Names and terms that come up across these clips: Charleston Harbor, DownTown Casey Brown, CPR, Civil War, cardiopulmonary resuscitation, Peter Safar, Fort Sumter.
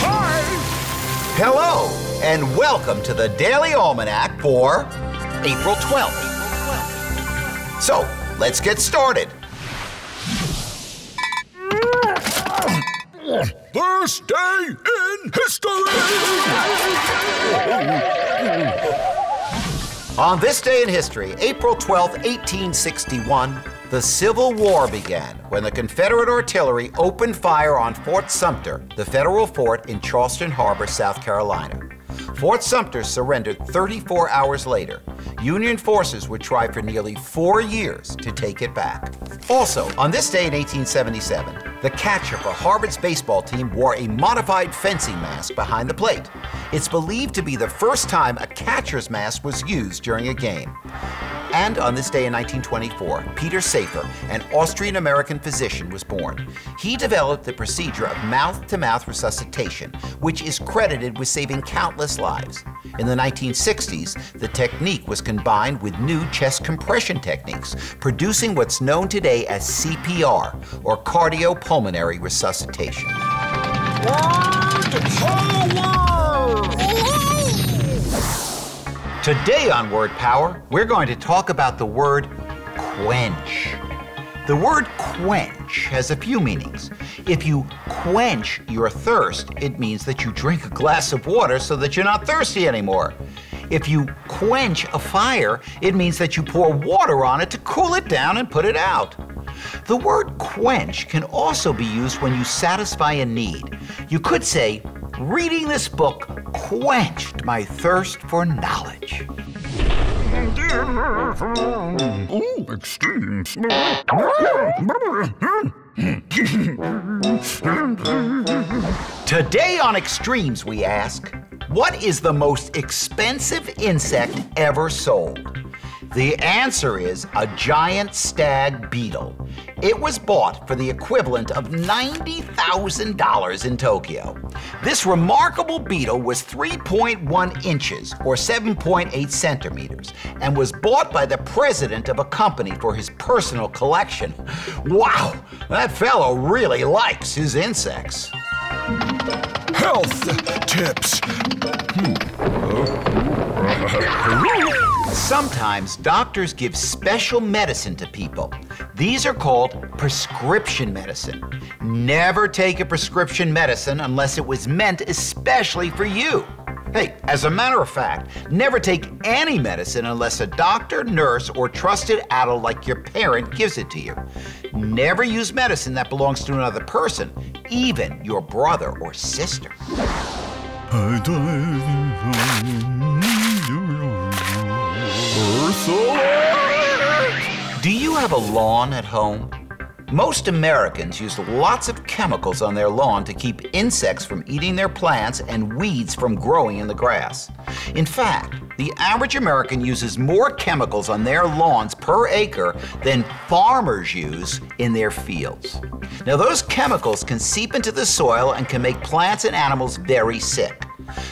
Hi! Hello, and welcome to the Daily Almanac for April 12th. So, let's get started. First day in history! On this day in history, April 12th, 1861, the Civil War began when the Confederate artillery opened fire on Fort Sumter, the federal fort in Charleston Harbor, South Carolina. Fort Sumter surrendered 34 hours later. Union forces would try for nearly 4 years to take it back. Also, on this day in 1877, the catcher for Harvard's baseball team wore a modified fencing mask behind the plate. It's believed to be the first time a catcher's mask was used during a game. And on this day in 1924, Peter Safar, an Austrian-American physician, was born. He developed the procedure of mouth-to-mouth resuscitation, which is credited with saving countless lives. In the 1960s, the technique was combined with new chest compression techniques, producing what's known today as CPR, or cardiopulmonary resuscitation. Today on Word Power, we're going to talk about the word quench. The word quench has a few meanings. If you quench your thirst, it means that you drink a glass of water so that you're not thirsty anymore. If you quench a fire, it means that you pour water on it to cool it down and put it out. The word quench can also be used when you satisfy a need. You could say, reading this book quenched my thirst for knowledge. Today on Extremes, we ask, what is the most expensive insect ever sold? The answer is a giant stag beetle. It was bought for the equivalent of $90,000 in Tokyo. This remarkable beetle was 3.1 inches, or 7.8 centimeters, and was bought by the president of a company for his personal collection. Wow, that fellow really likes his insects. Health tips. Sometimes doctors give special medicine to people. These are called prescription medicine. Never take a prescription medicine unless it was meant especially for you. Hey, as a matter of fact, never take any medicine unless a doctor, nurse, or trusted adult like your parent gives it to you. Never use medicine that belongs to another person, even your brother or sister. Do you have a lawn at home? Most Americans use lots of chemicals on their lawn to keep insects from eating their plants and weeds from growing in the grass. In fact, the average American uses more chemicals on their lawns per acre than farmers use in their fields. Now, those chemicals can seep into the soil and can make plants and animals very sick.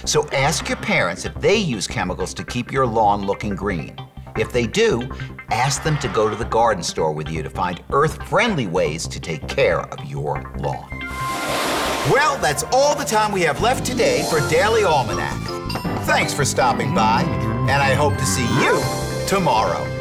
So ask your parents if they use chemicals to keep your lawn looking green. If they do, ask them to go to the garden store with you to find earth-friendly ways to take care of your lawn. Well, that's all the time we have left today for Daily Almanac. Thanks for stopping by, and I hope to see you tomorrow.